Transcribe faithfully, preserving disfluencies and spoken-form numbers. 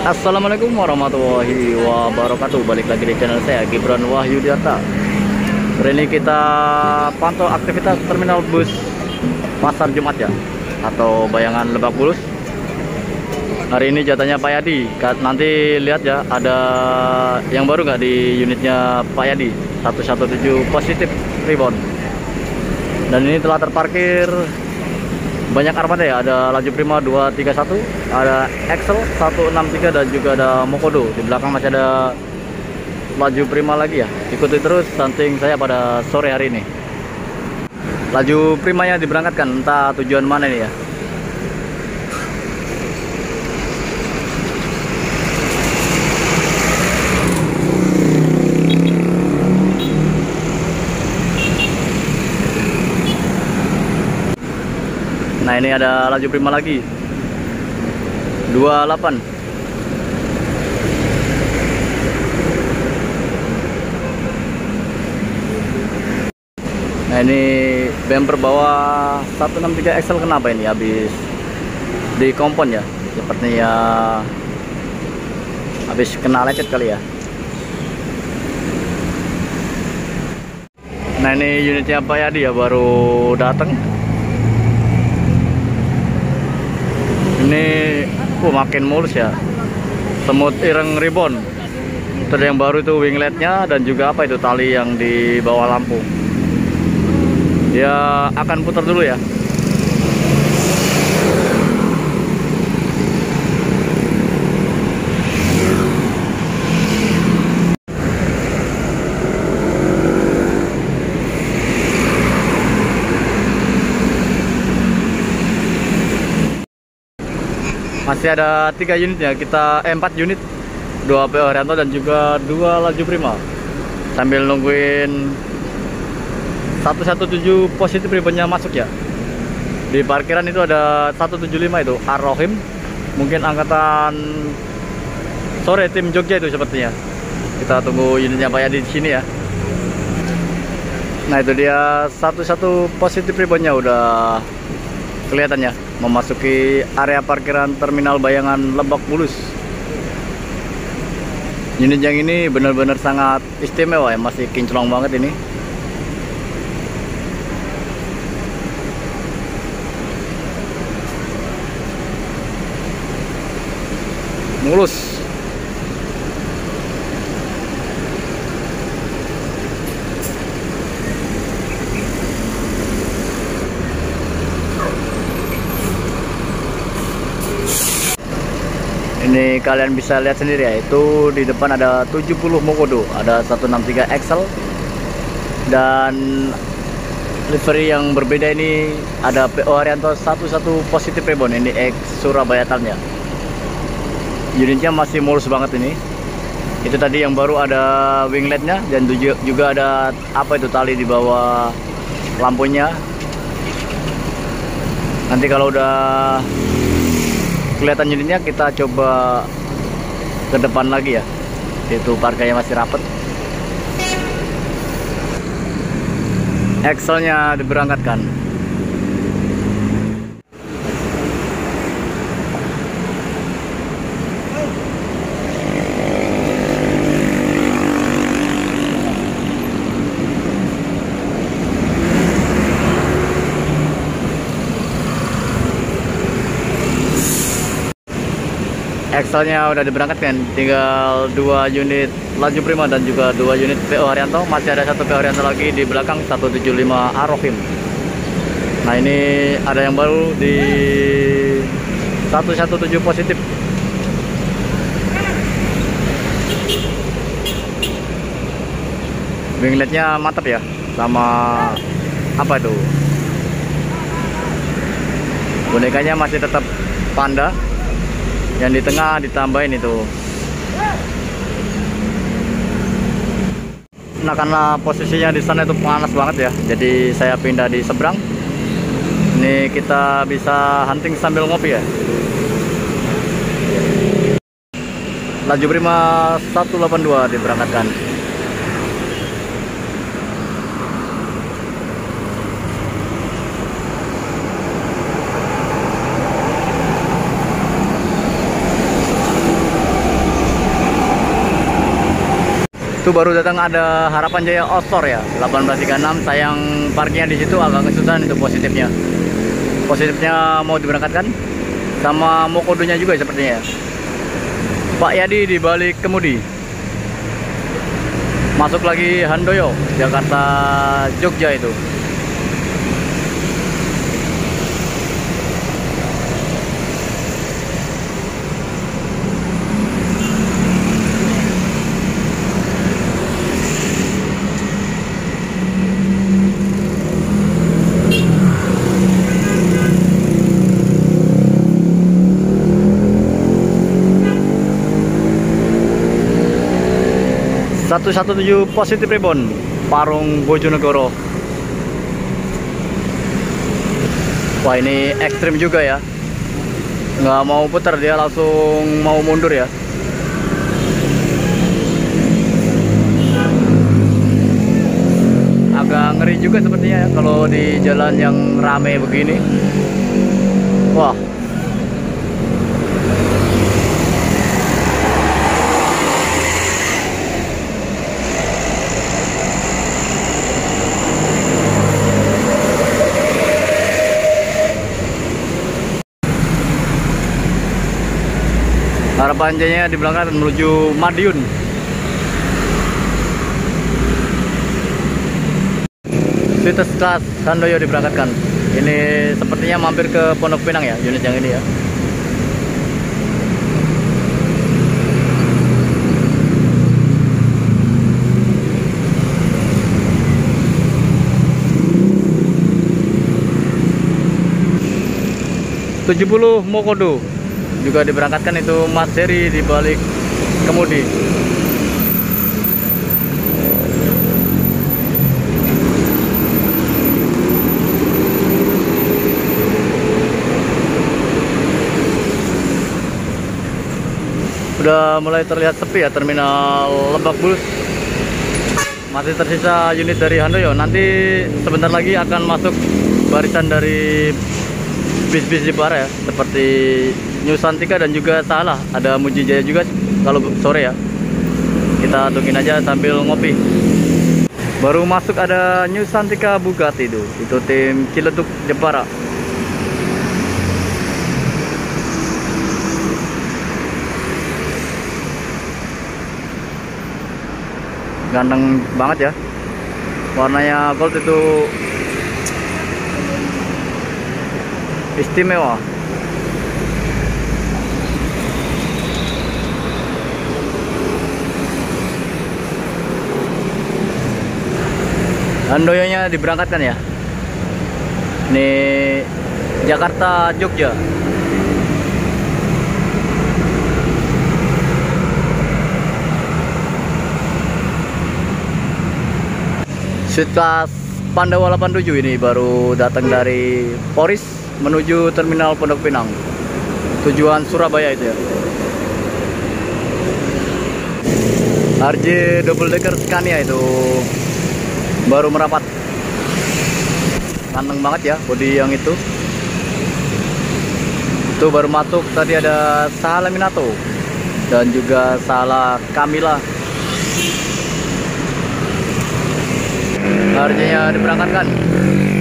Assalamualaikum warahmatullahi wabarakatuh. Balik lagi di channel saya, Gibran Wahyudiarta. Hari ini kita pantau aktivitas terminal bus Pasar Jumat ya, atau bayangan Lebak Bulus. Hari ini jatahnya Pak Yadi. Nanti lihat ya, ada yang baru nggak di unitnya Pak Yadi seratus tujuh belas positif rebound. Dan ini telah terparkir banyak armada ya, ada Laju Prima dua tiga satu, ada Axelle satu enam tiga, dan juga ada Mokodo. Di belakang masih ada Laju Prima lagi ya. Ikuti terus hunting saya pada sore hari ini. Laju Primanya diberangkatkan, entah tujuan mana ini ya. Nah, ini ada Laju Prima lagi dua delapan. Nah, ini bemper bawah seratus enam puluh tiga Axelle, kenapa ini habis di kompon ya? Sepertinya habis kena lecet kali ya. Nah, ini unitnya Pak Yadi ya, baru datang. Ini oh, makin mulus ya, semut ireng ribbon. Terus yang baru itu wingletnya, dan juga apa itu tali yang di bawah lampu. Dia akan putar dulu ya. Masih ada tiga unit ya, kita eh, empat unit, dua P O Haryanto dan juga dua Laju Prima. Sambil nungguin seratus tujuh belas positif ribbonnya masuk ya. Di parkiran itu ada seratus tujuh puluh lima itu Ar-Rohim, mungkin angkatan sore tim Jogja itu sepertinya. Kita tunggu unitnya Pak Yadi di sini ya. Nah, itu dia seratus satu positif ribbonnya udah kelihatannya memasuki area parkiran terminal bayangan Lebak Bulus. Unit yang ini benar-benar sangat istimewa ya, masih kinclong banget ini. Mulus. Ini kalian bisa lihat sendiri ya, itu di depan ada tujuh puluh Mokodo, ada seratus enam puluh tiga Axelle, dan livery yang berbeda ini ada P O Haryanto sebelas positif ribbon, ini X Surabaya Tannya. Unitnya masih mulus banget ini. Itu tadi yang baru ada wingletnya, dan juga ada apa itu tali di bawah lampunya. Nanti kalau udah kelihatan unitnya, kita coba ke depan lagi ya. Itu parkirnya masih rapet. Axelle-nya diberangkatkan. Axelle-nya udah diberangkatkan, tinggal dua unit Laju Prima dan juga dua unit P O Haryanto. Masih ada satu P O Haryanto lagi di belakang seratus tujuh puluh lima Arofim. Nah, ini ada yang baru di seratus tujuh belas positif. Wingletnya mantap ya, sama apa itu? Bonekanya masih tetap panda. Yang di tengah ditambahin itu. Nah, karena posisinya di sana itu panas banget ya, jadi saya pindah di seberang. Ini kita bisa hunting sambil ngopi ya. Laju Prima seratus delapan puluh dua diberangkatkan. Itu baru datang ada Harapan Jaya Osor ya, delapan belas tiga puluh enam. Sayang parkirnya di situ agak kesulitan, itu positifnya. Positifnya mau diberangkatkan sama Mokodonya juga sepertinya. Pak Yadi di balik kemudi. Masuk lagi Handoyo, Jakarta Jogja itu. satu satu tujuh positif rebound Parung Bojonegoro. Wah, ini ekstrim juga ya, nggak mau putar, dia langsung mau mundur ya. Agak ngeri juga sepertinya ya, kalau di jalan yang rame begini. Wah, Harapan Jaya di belakang menuju Madiun. Situs kelas Handoyo diberangkatkan. Ini sepertinya mampir ke Pondok Pinang ya, unit yang ini ya. tujuh puluh Mokodo juga diberangkatkan, itu Mas Heri di balik kemudi. Udah mulai terlihat sepi ya terminal Lebak Bulus. Masih tersisa unit dari Handoyo. Nanti sebentar lagi akan masuk barisan dari bis-bis Jepara ya, seperti New Santika dan juga Sala, ada Mujijaya juga kalau sore ya. Kita tungguin aja sambil ngopi. Baru masuk ada New Santika Bugatti itu, itu tim Ciletuk Jepara. Ganteng banget ya, warnanya gold itu istimewa. Handoyonya diberangkatkan ya. Ini Jakarta Jogja. Setelah Pandawa delapan puluh tujuh ini baru datang dari Poris menuju terminal Pondok Pinang. Tujuan Surabaya itu ya. R J Double Decker Scania itu baru merapat. Ganteng banget ya bodi yang itu. Itu baru masuk tadi ada Sala Minato dan juga Sala Kamila. Harganya diberangkatkan.